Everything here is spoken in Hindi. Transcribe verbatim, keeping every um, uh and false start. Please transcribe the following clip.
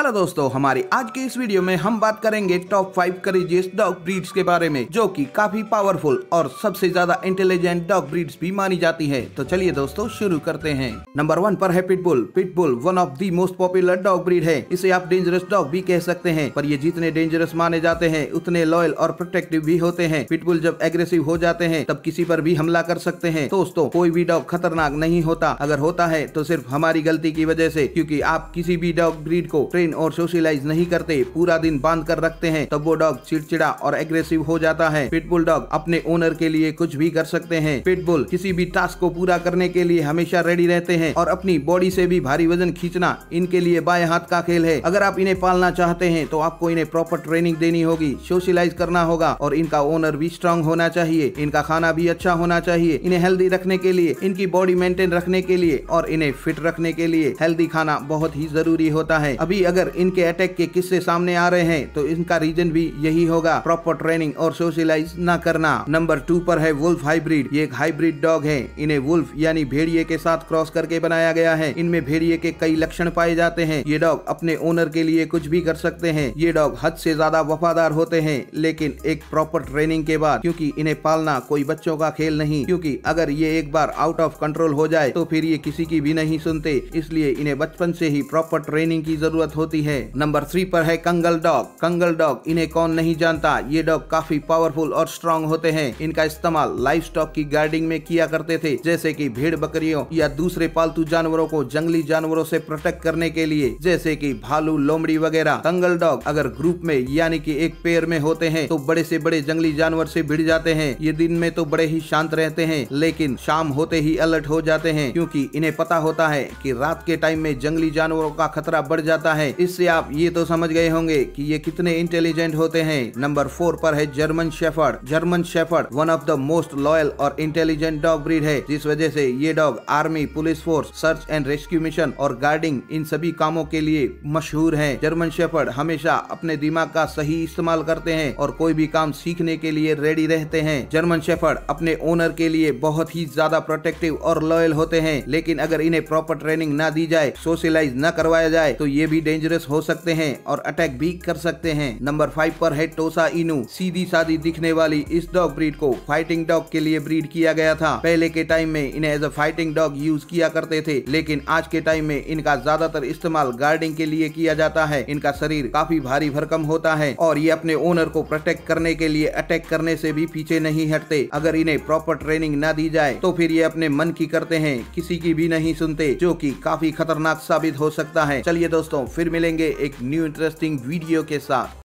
हेलो दोस्तों, हमारी आज की इस वीडियो में हम बात करेंगे top five courageous dog breeds के बारे में, जो कि काफी पावरफुल और सबसे ज्यादा इंटेलिजेंट डॉग ब्रीड्स भी मानी जाती है। तो चलिए दोस्तों शुरू करते हैं। नंबर वन पर है pitbull. Pitbull one of the most popular dog breed है। इसे आप डेंजरस डॉग भी कह सकते हैं, पर ये जितने डेंजरस माने जाते हैं उतने लॉयल और प्रोटेक्टिव भी होते हैं। पिटबुल जब एग्रेसिव हो जाते हैं तब किसी पर भी हमला कर सकते हैं। दोस्तों कोई भी डॉग खतरनाक नहीं होता, अगर होता है तो सिर्फ हमारी गलती की वजह से, क्योंकि आप किसी भी डॉग ब्रीड को और सोशलाइज नहीं करते, पूरा दिन बांध कर रखते हैं, तब वो डॉग चिड़चिड़ा और एग्रेसिव हो जाता है। पिटबुल डॉग अपने ओनर के लिए कुछ भी कर सकते हैं। पिटबुल किसी भी टास्क को पूरा करने के लिए हमेशा रेडी रहते हैं और अपनी बॉडी से भी भारी वजन खींचना इनके लिए बाएं हाथ का खेल है। अगर आप इन्हें पालना चाहते हैं तो आपको इन्हें प्रॉपर ट्रेनिंग देनी होगी, सोशलाइज करना होगा और इनका ओनर भी स्ट्रांग होना चाहिए, इनका खाना भी अच्छा होना चाहिए। इन्हें हेल्दी रखने के लिए, इनकी बॉडी मेंटेन रखने के लिए और इन्हें फिट रखने के लिए हेल्दी खाना बहुत ही जरूरी होता है। अभी अगर इनके अटैक के किस्से सामने आ रहे हैं तो इनका रीजन भी यही होगा, प्रॉपर ट्रेनिंग और सोशलाइज ना करना। नंबर टू पर है वुल्फ हाइब्रिड। ये एक हाइब्रिड डॉग है। इन्हें वुल्फ यानी भेड़िए के साथ क्रॉस करके बनाया गया है। इनमें भेड़िए के कई लक्षण पाए जाते हैं। ये डॉग अपने ओनर के लिए कुछ भी कर सकते हैं। ये डॉग हद से ज्यादा वफादार होते हैं, लेकिन एक प्रॉपर ट्रेनिंग के बाद, क्योंकि इन्हें पालना कोई बच्चों का खेल नहीं, क्योंकि अगर ये एक बार आउट ऑफ कंट्रोल हो जाए तो फिर ये किसी की भी नहीं सुनते, इसलिए इन्हें बचपन से ही प्रॉपर ट्रेनिंग की जरूरत होती है। नंबर थ्री पर है कंगल डॉग। कंगल डॉग इन्हें कौन नहीं जानता। ये डॉग काफी पावरफुल और स्ट्रांग होते हैं। इनका इस्तेमाल लाइफ स्टॉक की गार्डिंग में किया करते थे, जैसे कि भेड़ बकरियों या दूसरे पालतू जानवरों को जंगली जानवरों से प्रोटेक्ट करने के लिए, जैसे कि भालू, लोमड़ी वगैरह। कंगल डॉग अगर ग्रुप में यानी कि एक पेयर में होते हैं तो बड़े से बड़े जंगली जानवर से भिड़ जाते हैं। ये दिन में तो बड़े ही शांत रहते हैं, लेकिन शाम होते ही अलर्ट हो जाते हैं, क्योंकि इन्हें पता होता है कि रात के टाइम में जंगली जानवरों का खतरा बढ़ जाता है। इससे आप ये तो समझ गए होंगे कि ये कितने इंटेलिजेंट होते हैं। नंबर फोर पर है German shepherd. German shepherd one of the most loyal और इंटेलिजेंट डॉग ब्रीड है, जिस वजह से ये dog army, police force, search and rescue mission और गार्डिंग, इन सभी कामों के लिए मशहूर है। जर्मन शेफर्ड हमेशा अपने दिमाग का सही इस्तेमाल करते हैं और कोई भी काम सीखने के लिए रेडी रहते हैं। जर्मन शेफर्ड अपने ओनर के लिए बहुत ही ज्यादा प्रोटेक्टिव और लॉयल होते हैं, लेकिन अगर इन्हें प्रॉपर ट्रेनिंग ना दी जाए, सोशलाइज ना करवाया जाए तो ये भी डेंजरस हो सकते हैं और अटैक भी कर सकते हैं। नंबर फाइव पर है टोसा इनू। सीधी सादी दिखने वाली इस डॉग ब्रीड को फाइटिंग डॉग के लिए ब्रीड किया गया था। पहले के टाइम में इन्हें as a fighting dog use किया करते थे, लेकिन आज के टाइम में इनका ज्यादातर इस्तेमाल गार्डिंग के लिए किया जाता है। इनका शरीर काफी भारी भरकम होता है और ये अपने ओनर को प्रोटेक्ट करने के लिए अटैक करने से भी पीछे नहीं हटते। अगर इन्हें प्रॉपर ट्रेनिंग न दी जाए तो फिर ये अपने मन की करते हैं, किसी की भी नहीं सुनते, जो की काफी खतरनाक साबित हो सकता है। चलिए दोस्तों, फिर मिलेंगे एक न्यू इंटरेस्टिंग वीडियो के साथ।